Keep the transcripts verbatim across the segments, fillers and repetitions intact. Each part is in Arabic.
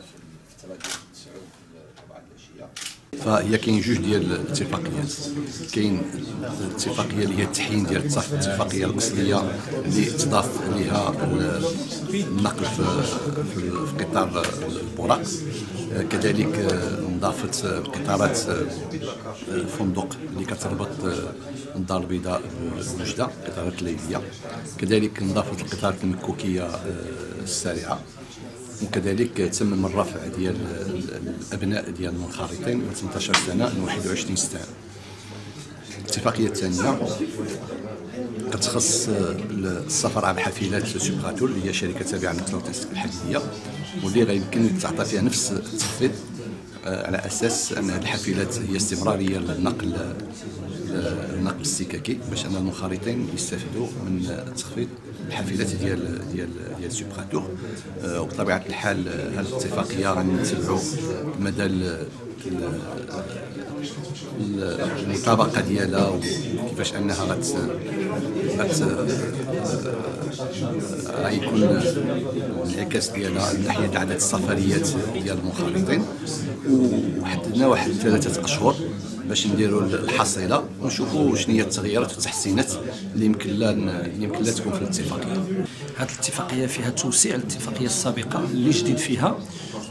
في التراجع السعود طبعا العشيه. فهي كاين جوج ديال الاتفاقيات، كاين الاتفاقيه اللي هي التحيين ديال الطفل، الاتفاقيه الاصليه اللي تضاف لها النقل في قطار البراق، كذلك نضافت قطارات الفندق اللي كتربط الدار البيضاء بوجده، قطارات ليليه، كذلك نضافت القطارات المكوكيه السريعه، وكذلك تم الرفع ديال الابناء ديال المنخرطين من ثمانية عشر سنه ل واحد وعشرين سنه. الاتفاقيه الثانيه كتخص السفر عبر حافلات سوبغاتول اللي هي شركه تابعه للمكتب السكك الحديديه، واللي غيمكن تعطى فيها نفس التخفيض على اساس ان هذه الحافلات هي استمراريه للنقل النقل السككي، باش ان المنخرطين يستافدوا من تخفيض الحافلات ديال ديال ديال سوبغاتور. وبطبيعه الحال هذه الاتفاقيه غادي نتبعوا مدى المطابقه ديالها وكيفاش انها غت غيكون الانعكاس ديالها من ناحيه عدد السفريات ديال المنخرطين، وحددنا واحد ثلاثه اشهر باش نديروا الحصيله ونشوفوا شنو هي التغييرات والتحسينات اللي يمكن لها اللي يمكن لها تكون في الاتفاقيه. هذه الاتفاقيه فيها توسيع الاتفاقيه السابقه، اللي جديد فيها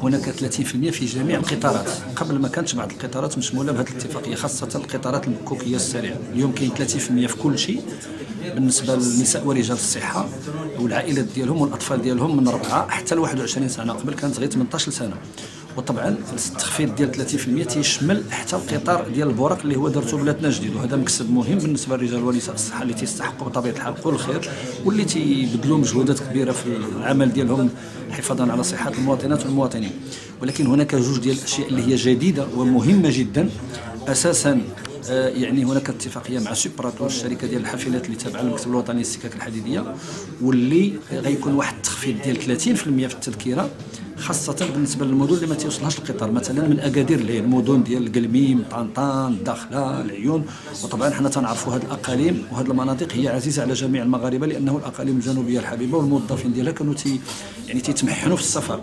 هناك ثلاثين بالمئة في جميع القطارات، قبل ما كانتش بعض القطارات مشموله بهذه الاتفاقيه، خاصه القطارات المكوكيه السريعه. اليوم كاين ثلاثين بالمئة في كل شيء بالنسبه للنساء ورجال الصحه والعائلات ديالهم والاطفال ديالهم من أربعة حتى ل واحد وعشرين سنه، قبل كانت غير ثمانية عشر سنه. وطبعا التخفيض ديال ثلاثين بالمئة تيشمل حتى القطار ديال البوراق اللي هو درتو بلاتنا جديد، وهذا مكسب مهم بالنسبه للرجال ونساء الصحه اللي تيستحقوا بطبيعه الحال كل الخير، واللي تيبذلوا مجهودات كبيره في العمل ديالهم حفاظا على صحه المواطنات والمواطنين. ولكن هناك جوج ديال الاشياء اللي هي جديده ومهمه جدا اساسا. يعني هناك اتفاقيه مع سوبراتور، الشركه ديال الحافلات اللي تابعه للمكتب الوطني للسكك الحديديه، واللي غيكون واحد التخفيض ديال ثلاثين بالمئة في التذكره، خاصه بالنسبه للمدن اللي ما تيوصلهاش القطار، مثلا من اكادير ليه المدن ديال القلميم، طنطان، الداخله، العيون. وطبعا حنا تنعرفوا هذه الاقاليم وهذه المناطق هي عزيزه على جميع المغاربه، لانه الاقاليم الجنوبيه الحبيبه والموظفين ديالها كانوا تي يعني تيتمحنوا في السفر،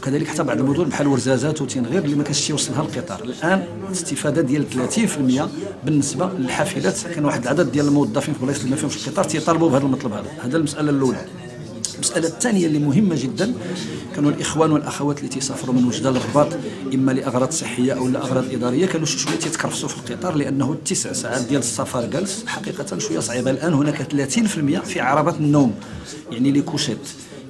وكذلك حتى بعض المدن بحال ورزازات وتنغير اللي ما كانش تيوصلها القطار. الان الاستفاده ديال ثلاثين بالمئة بالنسبه للحافلات، كان واحد العدد ديال الموظفين في بلايص اللي ما فيهمش القطار تيطالبوا بهذا المطلب هذا. هذا المساله الاولى. المسألة الثانية اللي مهمة جدا، كانوا الإخوان والأخوات اللي تيسافروا من وجدة للرباط إما لأغراض صحية أو لأغراض إدارية، كانوا شوية تيتكرفسوا في القطار، لأنه التسع ساعات ديال السفر جالس حقيقة شوية صعيبة. الآن هناك ثلاثين بالمئة في عربات النوم، يعني لي كوشيت،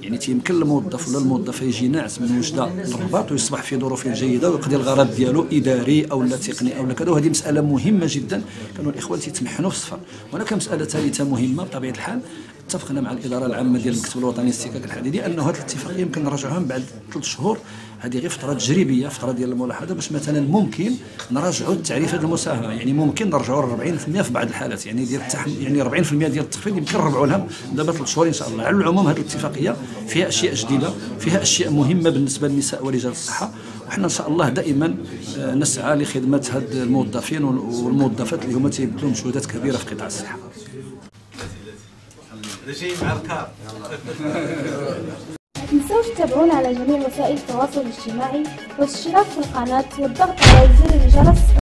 يعني تيمكن للموظف ولا الموظفه يجي ناعس من وجده للرباط ويصبح في ظروف جيده ويقضي الغرض ديالو اداري او لا تقني او لا كذا. وهذه مساله مهمه جدا، كانوا الاخوان تيتمحنوا في السفر. هناك مساله ثالثه مهمه بطبيعه الحال، اتفقنا مع الاداره العامه ديال المكتب الوطني للسكك الحديديه انه هذه الاتفاقيه يمكن نراجعوها بعد ثلاث شهور، هذه غير فتره تجريبيه، فتره ديال الملاحظه، باش مثلا ممكن نراجعوا التعريف هذه المساهمه، يعني ممكن نرجعوا ل أربعين بالمئة في بعض الحالات، يعني ديال يعني أربعين بالمئة ديال التخفيض يمكن نرجعوا لها دابا ثلاث شهور ان شاء الله. على العموم هذه الاتفاقيه فيها اشياء جديده، فيها اشياء مهمه بالنسبه للنساء ورجال الصحه، وحنا ان شاء الله دائما نسعى لخدمه هاد الموظفين والموظفات اللي هما تيبذلوا مجهودات كبيره في قطاع الصحه. ما تنسوش تتابعونا على جميع وسائل التواصل الاجتماعي والاشتراك في القناه والضغط على زر الجرس.